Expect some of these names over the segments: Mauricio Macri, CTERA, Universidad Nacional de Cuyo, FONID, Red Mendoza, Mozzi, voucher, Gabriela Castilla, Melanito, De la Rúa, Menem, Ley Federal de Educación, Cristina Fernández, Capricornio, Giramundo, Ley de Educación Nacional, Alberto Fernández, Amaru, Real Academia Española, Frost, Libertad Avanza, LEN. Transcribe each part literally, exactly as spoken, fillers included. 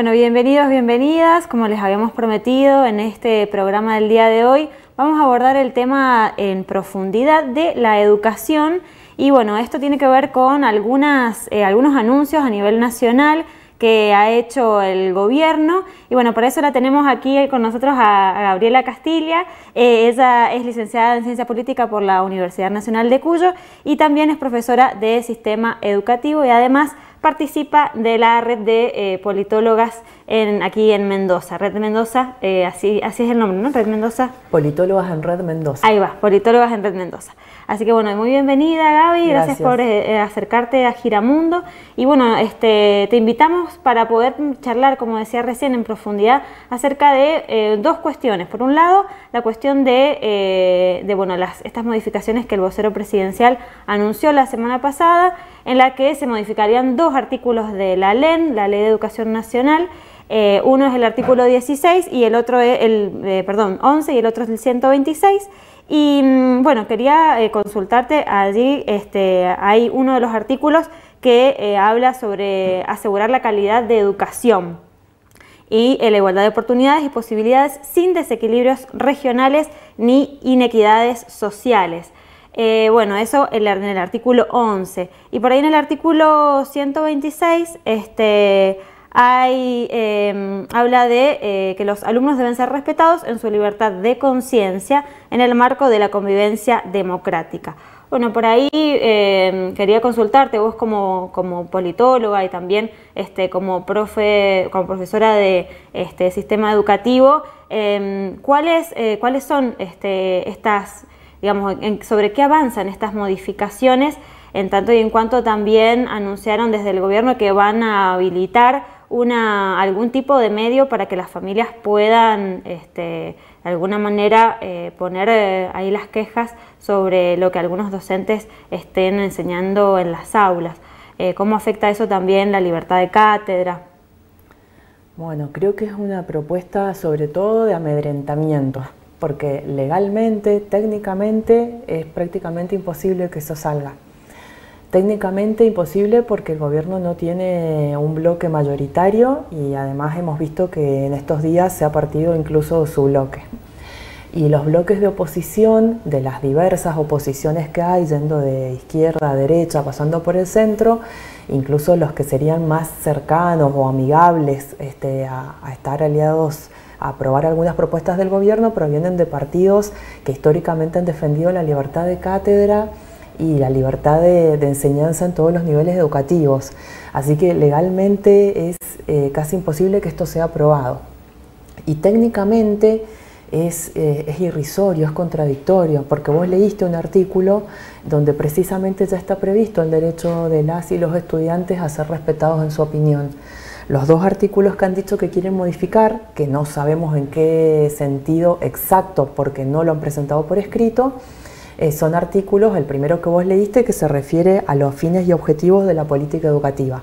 Bueno, bienvenidos, bienvenidas. Como les habíamos prometido, en este programa del día de hoy vamos a abordar el tema en profundidad de la educación. Y bueno, esto tiene que ver con algunas, eh, algunos anuncios a nivel nacional que ha hecho el gobierno. Y bueno, por eso la tenemos aquí con nosotros a, a Gabriela Castilla. Eh, ella es licenciada en Ciencia Política por la Universidad Nacional de Cuyo y también es profesora de Sistema Educativo y además participa de la red de eh, politólogas en, aquí en Mendoza. Red Mendoza, eh, así, así es el nombre, ¿no? Red Mendoza. Politólogas en Red Mendoza. Ahí va, Politólogas en Red Mendoza. Así que bueno, muy bienvenida, Gaby, gracias, gracias por eh, acercarte a Giramundo. Y bueno, este, te invitamos para poder charlar, como decía recién, en profundidad acerca de eh, dos cuestiones. Por un lado, la cuestión de, eh, de bueno, las, estas modificaciones que el vocero presidencial anunció la semana pasada, en la que se modificarían dos artículos de la LEN, la Ley de Educación Nacional. Eh, uno es el artículo dieciséis y el otro es el, eh, perdón, once y el otro es el ciento veintiséis. Y bueno, quería eh, consultarte allí, este, hay uno de los artículos que eh, habla sobre asegurar la calidad de educación y eh, la igualdad de oportunidades y posibilidades sin desequilibrios regionales ni inequidades sociales. Eh, bueno, eso en el artículo once. Y por ahí en el artículo ciento veintiséis este, hay, eh, habla de eh, que los alumnos deben ser respetados en su libertad de conciencia en el marco de la convivencia democrática. Bueno, por ahí eh, quería consultarte, vos como, como politóloga y también este, como, profe, como profesora de este, sistema educativo, eh, ¿cuáles, eh, ¿cuáles son este, estas... digamos, sobre qué avanzan estas modificaciones, en tanto y en cuanto también anunciaron desde el gobierno que van a habilitar una, algún tipo de medio para que las familias puedan, este, de alguna manera, eh, poner eh, ahí las quejas sobre lo que algunos docentes estén enseñando en las aulas? Eh, ¿Cómo afecta eso también la libertad de cátedra? Bueno, creo que es una propuesta sobre todo de amedrentamiento, porque legalmente, técnicamente, es prácticamente imposible que eso salga. Técnicamente imposible porque el gobierno no tiene un bloque mayoritario y además hemos visto que en estos días se ha partido incluso su bloque. Y los bloques de oposición, de las diversas oposiciones que hay, yendo de izquierda a derecha, pasando por el centro, incluso los que serían más cercanos o amigables este, a, a estar aliados a aprobar algunas propuestas del gobierno, provienen de partidos que históricamente han defendido la libertad de cátedra y la libertad de, de enseñanza en todos los niveles educativos. Así que legalmente es eh, casi imposible que esto sea aprobado. Y técnicamente es, eh, es irrisorio, es contradictorio, porque vos leíste un artículo donde precisamente ya está previsto el derecho de las y los estudiantes a ser respetados en su opinión. Los dos artículos que han dicho que quieren modificar, que no sabemos en qué sentido exacto porque no lo han presentado por escrito, eh, son artículos, el primero que vos leíste, que se refiere a los fines y objetivos de la política educativa.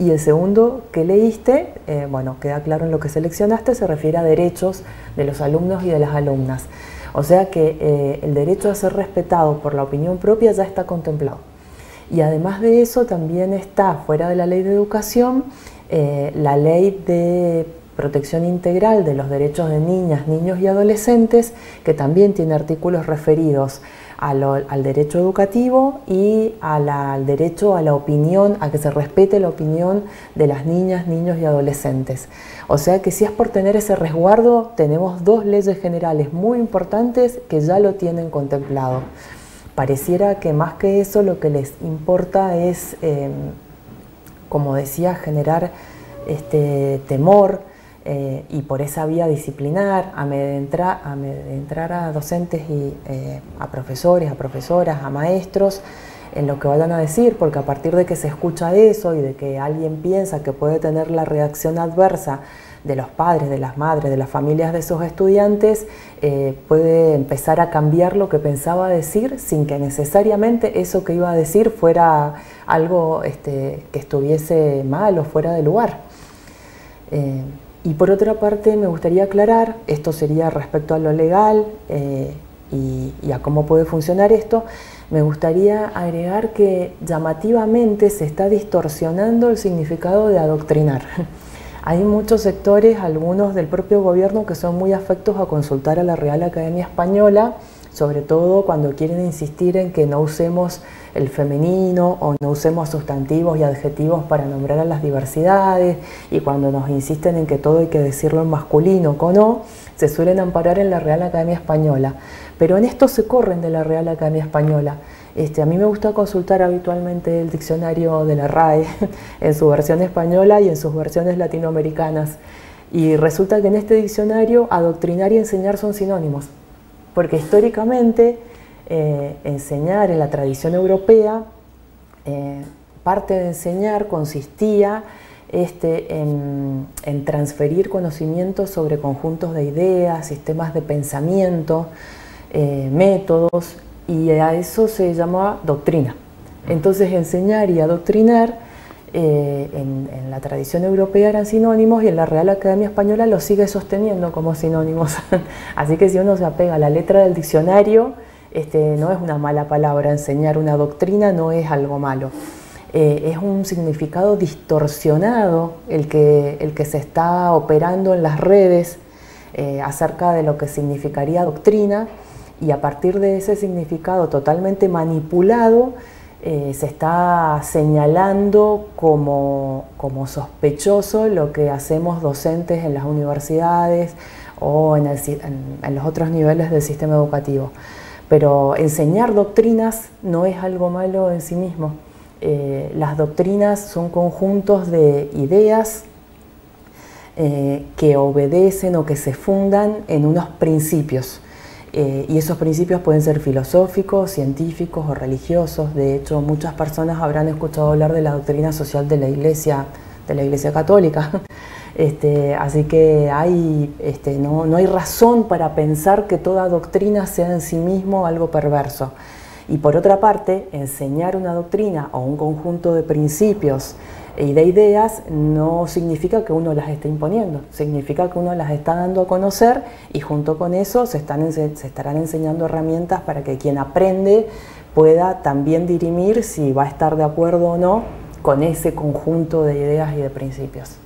Y el segundo que leíste, eh, bueno, queda claro en lo que seleccionaste, se refiere a derechos de los alumnos y de las alumnas. O sea que eh, el derecho a ser respetado por la opinión propia ya está contemplado. Y además de eso también está fuera de la ley de educación Eh, la Ley de Protección Integral de los Derechos de Niñas, Niños y Adolescentes, que también tiene artículos referidos a lo, al derecho educativo y a la, al derecho a la opinión, a que se respete la opinión de las niñas, niños y adolescentes. O sea que si es por tener ese resguardo, tenemos dos leyes generales muy importantes que ya lo tienen contemplado. Pareciera que más que eso lo que les importa es... Eh, como decía, generar este temor eh, y por esa vía disciplinar, amedrentar, amedrentar a docentes y eh, a profesores, a profesoras, a maestros en lo que vayan a decir, porque a partir de que se escucha eso y de que alguien piensa que puede tener la reacción adversa de los padres, de las madres, de las familias de esos estudiantes, eh, puede empezar a cambiar lo que pensaba decir sin que necesariamente eso que iba a decir fuera algo este, que estuviese mal o fuera de lugar. Eh, y por otra parte me gustaría aclarar, esto sería respecto a lo legal eh, y, y a cómo puede funcionar esto, me gustaría agregar que llamativamente se está distorsionando el significado de adoctrinar. Hay muchos sectores, algunos del propio gobierno, que son muy afectos a consultar a la Real Academia Española, sobre todo cuando quieren insistir en que no usemos el femenino o no usemos sustantivos y adjetivos para nombrar a las diversidades, y cuando nos insisten en que todo hay que decirlo en masculino con o, se suelen amparar en la Real Academia Española. Pero en esto se corren de la Real Academia Española. Este, a mí me gusta consultar habitualmente el diccionario de la R A E en su versión española y en sus versiones latinoamericanas. Y resulta que en este diccionario adoctrinar y enseñar son sinónimos, porque históricamente eh, enseñar en la tradición europea, eh, parte de enseñar consistía este, en, en transferir conocimientos sobre conjuntos de ideas, sistemas de pensamiento, eh, métodos, y a eso se llamaba doctrina. Entonces enseñar y adoctrinar eh, en, en la tradición europea eran sinónimos, y en la Real Academia Española lo sigue sosteniendo como sinónimos. Así que si uno se apega a la letra del diccionario, este, no es una mala palabra. Enseñar una doctrina no es algo malo. Eh, es un significado distorsionado el que, el que se está operando en las redes eh, acerca de lo que significaría doctrina. Y a partir de ese significado totalmente manipulado, eh, se está señalando como, como sospechoso lo que hacemos docentes en las universidades o en, el, en, en los otros niveles del sistema educativo. Pero enseñar doctrinas no es algo malo en sí mismo. Eh, las doctrinas son conjuntos de ideas eh, que obedecen o que se fundan en unos principios. Eh, y esos principios pueden ser filosóficos, científicos o religiosos. De hecho, muchas personas habrán escuchado hablar de la doctrina social de la Iglesia, de la Iglesia Católica. Este, así que hay, este, no, no hay razón para pensar que toda doctrina sea en sí mismo algo perverso. Y por otra parte, enseñar una doctrina o un conjunto de principios y de ideas no significa que uno las esté imponiendo, significa que uno las está dando a conocer, y junto con eso se, están, se estarán enseñando herramientas para que quien aprende pueda también dirimir si va a estar de acuerdo o no con ese conjunto de ideas y de principios.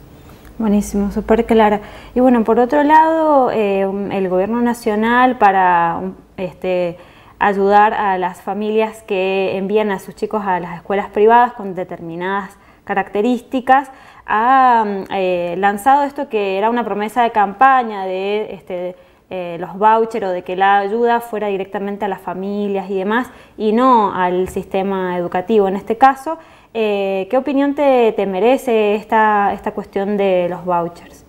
Buenísimo, súper clara. Y bueno, por otro lado, eh, el Gobierno Nacional, para este, ayudar a las familias que envían a sus chicos a las escuelas privadas con determinadas características, ha eh, lanzado esto que era una promesa de campaña de este, eh, los vouchers, o de que la ayuda fuera directamente a las familias y demás, y no al sistema educativo en este caso. Eh, ¿Qué opinión te, te merece esta, esta cuestión de los vouchers?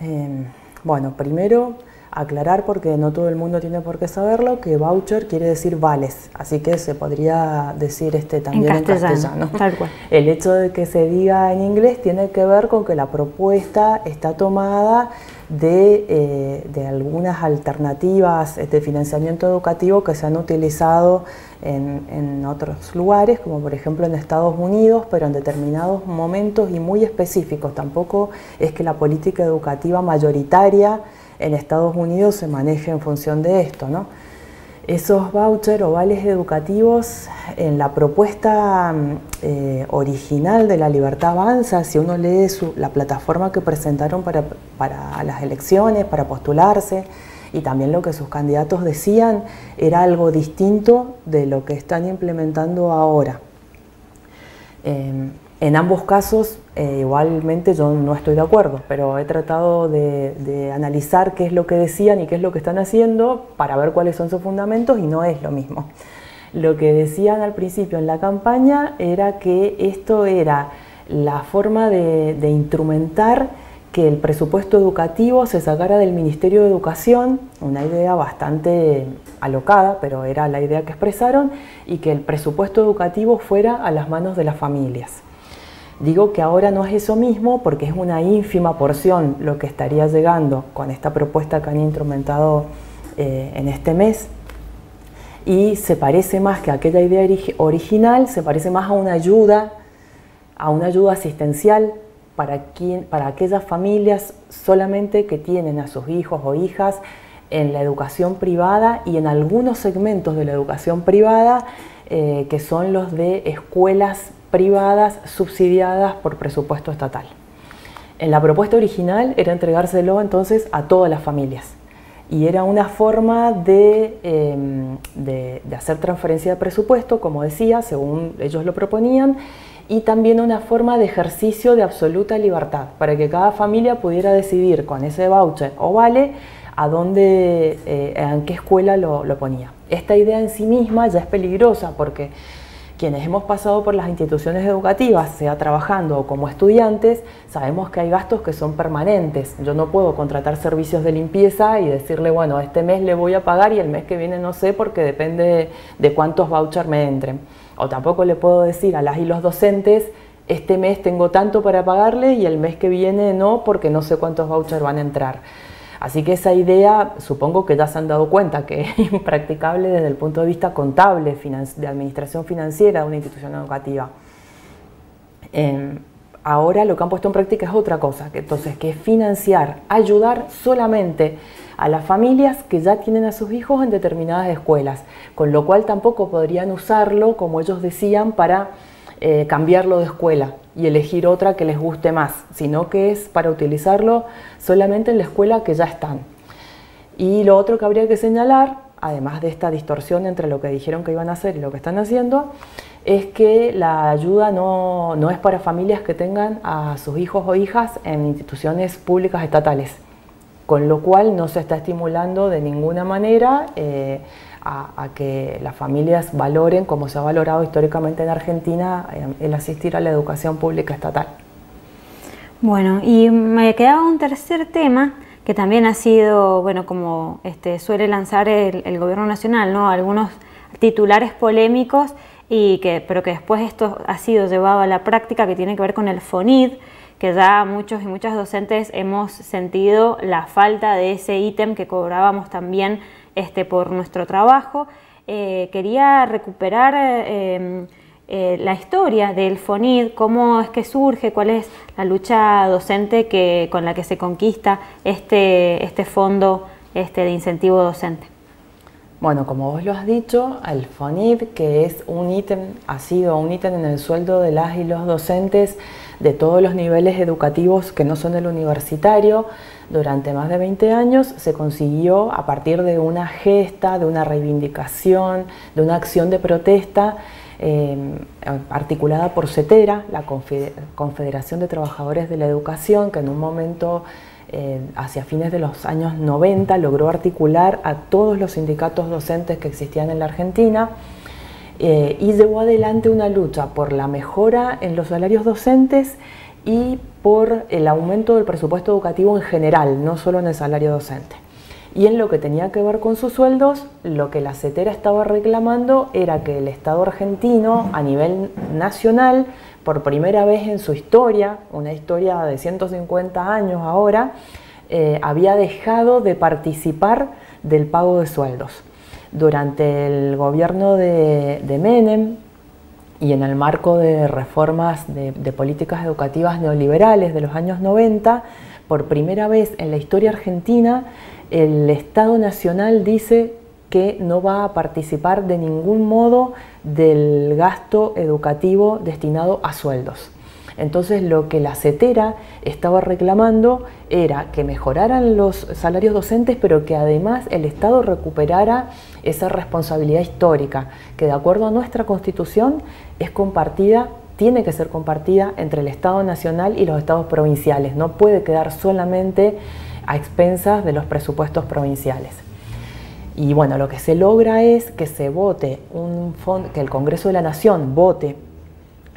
Eh, bueno, primero aclarar, porque no todo el mundo tiene por qué saberlo, que voucher quiere decir vales, así que se podría decir este también en castellano. En castellano. Tal cual. El hecho de que se diga en inglés tiene que ver con que la propuesta está tomada de, eh, de algunas alternativas de financiamiento educativo que se han utilizado en, en otros lugares, como por ejemplo en Estados Unidos, pero en determinados momentos y muy específicos. Tampoco es que la política educativa mayoritaria en Estados Unidos se maneja en función de esto, ¿no? Esos vouchers o vales educativos, en la propuesta eh, original de la Libertad Avanza, si uno lee su, la plataforma que presentaron para, para las elecciones, para postularse, y también lo que sus candidatos decían, era algo distinto de lo que están implementando ahora. Eh, En ambos casos, eh, igualmente yo no estoy de acuerdo, pero he tratado de, de analizar qué es lo que decían y qué es lo que están haciendo para ver cuáles son sus fundamentos, y no es lo mismo. Lo que decían al principio en la campaña era que esto era la forma de, de instrumentar que el presupuesto educativo se sacara del Ministerio de Educación, una idea bastante alocada, pero era la idea que expresaron, y que el presupuesto educativo fuera a las manos de las familias. Digo que ahora no es eso mismo, porque es una ínfima porción lo que estaría llegando con esta propuesta que han instrumentado eh, en este mes, y se parece más que aquella idea original, se parece más a una ayuda, a una ayuda asistencial para, quien, para aquellas familias solamente que tienen a sus hijos o hijas en la educación privada, y en algunos segmentos de la educación privada eh, que son los de escuelas privadas subsidiadas por presupuesto estatal. En la propuesta original era entregárselo entonces a todas las familias y era una forma de, eh, de, de hacer transferencia de presupuesto, como decía, según ellos lo proponían, y también una forma de ejercicio de absoluta libertad para que cada familia pudiera decidir con ese voucher o vale a dónde, eh, en qué escuela lo, lo ponía. Esta idea en sí misma ya es peligrosa porque quienes hemos pasado por las instituciones educativas, sea trabajando o como estudiantes, sabemos que hay gastos que son permanentes. Yo no puedo contratar servicios de limpieza y decirle, bueno, este mes le voy a pagar y el mes que viene no sé porque depende de cuántos vouchers me entren. O tampoco le puedo decir a las y los docentes, este mes tengo tanto para pagarle y el mes que viene no porque no sé cuántos vouchers van a entrar. Así que esa idea, supongo que ya se han dado cuenta que es impracticable desde el punto de vista contable, de administración financiera de una institución educativa. Eh, ahora lo que han puesto en práctica es otra cosa, que entonces que es financiar, ayudar solamente a las familias que ya tienen a sus hijos en determinadas escuelas, con lo cual tampoco podrían usarlo, como ellos decían, para eh, cambiarlo de escuela y elegir otra que les guste más, sino que es para utilizarlo solamente en la escuela que ya están. Y lo otro que habría que señalar, además de esta distorsión entre lo que dijeron que iban a hacer y lo que están haciendo, es que la ayuda no, no es para familias que tengan a sus hijos o hijas en instituciones públicas estatales, con lo cual no se está estimulando de ninguna manera eh, a, a que las familias valoren, como se ha valorado históricamente en Argentina, el asistir a la educación pública estatal. Bueno, y me quedaba un tercer tema que también ha sido, bueno, como este, suele lanzar el, el Gobierno Nacional, ¿no? Algunos titulares polémicos, y que, pero que después esto ha sido llevado a la práctica, que tiene que ver con el FONID, que ya muchos y muchas docentes hemos sentido la falta de ese ítem que cobrábamos también este, por nuestro trabajo. Eh, quería recuperar eh, eh, la historia del FONID, cómo es que surge, cuál es la lucha docente que, con la que se conquista este, este fondo este, de incentivo docente. Bueno, como vos lo has dicho, el FONID, que es un ítem, ha sido un ítem en el sueldo de las y los docentes de todos los niveles educativos que no son el universitario, durante más de veinte años se consiguió a partir de una gesta, de una reivindicación, de una acción de protesta eh, articulada por CTERA, la Confederación de Trabajadores de la Educación, que en un momento Eh, hacia fines de los años noventa logró articular a todos los sindicatos docentes que existían en la Argentina eh, y llevó adelante una lucha por la mejora en los salarios docentes y por el aumento del presupuesto educativo en general, no solo en el salario docente. Y en lo que tenía que ver con sus sueldos, lo que la CTERA estaba reclamando era que el Estado argentino a nivel nacional, por primera vez en su historia, una historia de ciento cincuenta años ahora, eh, había dejado de participar del pago de sueldos. Durante el gobierno de, de Menem y en el marco de reformas de, de políticas educativas neoliberales de los años noventa, por primera vez en la historia argentina, el Estado Nacional dice que no va a participar de ningún modo del gasto educativo destinado a sueldos. Entonces lo que la CTERA estaba reclamando era que mejoraran los salarios docentes, pero que además el Estado recuperara esa responsabilidad histórica, que de acuerdo a nuestra Constitución es compartida, tiene que ser compartida entre el Estado Nacional y los Estados provinciales, no puede quedar solamente a expensas de los presupuestos provinciales. Y bueno, lo que se logra es que se vote un fondo, que el Congreso de la Nación vote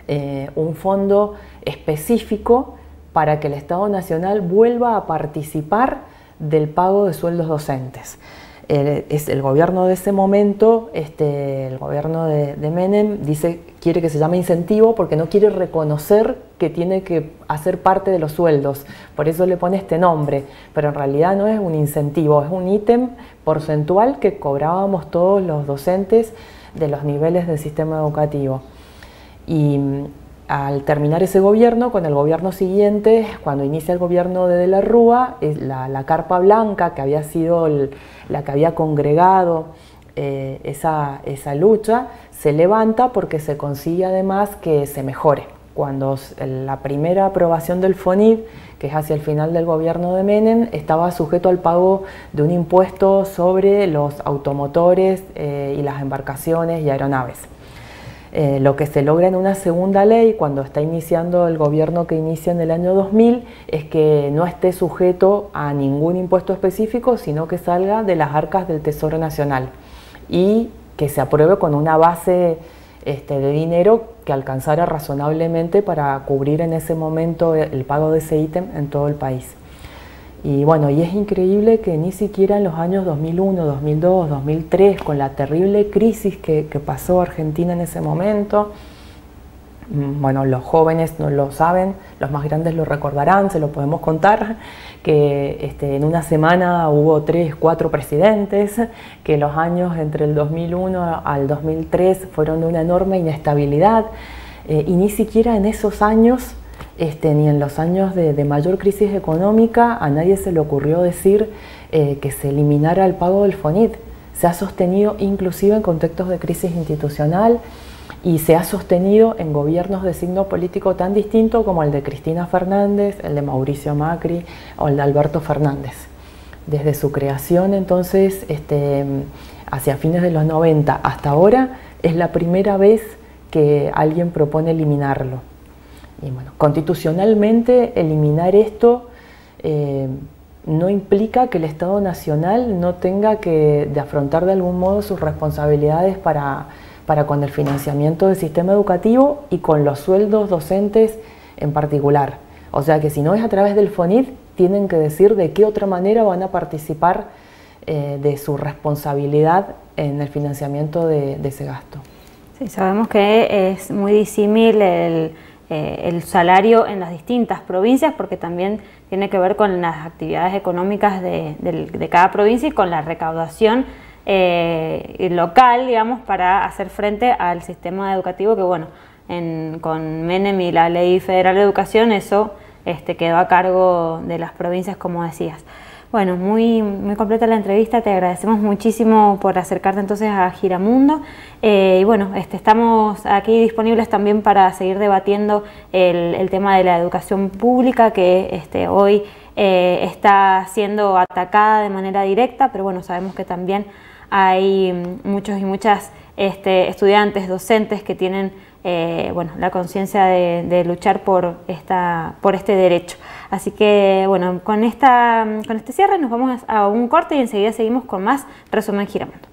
eh, un fondo específico para que el Estado Nacional vuelva a participar del pago de sueldos docentes. El, es el gobierno de ese momento, este, el gobierno de, de Menem, dice, quiere que se llame incentivo porque no quiere reconocer que tiene que hacer parte de los sueldos. Por eso le pone este nombre, pero en realidad no es un incentivo, es un ítem porcentual que cobrábamos todos los docentes de los niveles del sistema educativo. Y al terminar ese gobierno, con el gobierno siguiente, cuando inicia el gobierno de De la Rúa, la, la carpa blanca que había sido el, la que había congregado eh, esa, esa lucha, se levanta porque se consigue además que se mejore cuando la primera aprobación del FONID, que es hacia el final del gobierno de Menem, estaba sujeto al pago de un impuesto sobre los automotores eh, y las embarcaciones y aeronaves. Eh, lo que se logra en una segunda ley, cuando está iniciando el gobierno que inicia en el año dos mil, es que no esté sujeto a ningún impuesto específico, sino que salga de las arcas del Tesoro Nacional y que se apruebe con una base Este, de dinero que alcanzara razonablemente para cubrir en ese momento el pago de ese ítem en todo el país. Y bueno, y es increíble que ni siquiera en los años dos mil uno, dos mil dos, dos mil tres, con la terrible crisis que, que pasó Argentina en ese momento, bueno, los jóvenes no lo saben, los más grandes lo recordarán, se lo podemos contar, que este, en una semana hubo tres, cuatro presidentes, que los años entre el dos mil uno al dos mil tres fueron de una enorme inestabilidad, eh, y ni siquiera en esos años, este, ni en los años de, de mayor crisis económica, a nadie se le ocurrió decir eh, que se eliminara el pago del FONID. Se ha sostenido inclusive en contextos de crisis institucional, y se ha sostenido en gobiernos de signo político tan distinto como el de Cristina Fernández, el de Mauricio Macri o el de Alberto Fernández. Desde su creación, entonces, este, hacia fines de los noventa hasta ahora, es la primera vez que alguien propone eliminarlo. Y bueno, constitucionalmente, eliminar esto eh, no implica que el Estado Nacional no tenga que de afrontar de algún modo sus responsabilidades para... para con el financiamiento del sistema educativo y con los sueldos docentes en particular. O sea que si no es a través del FONID, tienen que decir de qué otra manera van a participar eh, de su responsabilidad en el financiamiento de, de ese gasto. Sí, sabemos que es muy disímil el, eh, el salario en las distintas provincias, porque también tiene que ver con las actividades económicas de, de, de cada provincia y con la recaudación Eh, local, digamos, para hacer frente al sistema educativo que, bueno, en, con Menem y la Ley Federal de Educación, eso este, quedó a cargo de las provincias, como decías. Bueno, muy, muy completa la entrevista, te agradecemos muchísimo por acercarte entonces a Giramundo eh, y bueno, este, estamos aquí disponibles también para seguir debatiendo el, el tema de la educación pública que este, hoy eh, está siendo atacada de manera directa, pero bueno, sabemos que también hay muchos y muchas este, estudiantes, docentes que tienen eh, bueno, la conciencia de, de luchar por, esta, por este derecho. Así que bueno, con, esta, con este cierre nos vamos a un corte y enseguida seguimos con más Resumen Giramundo.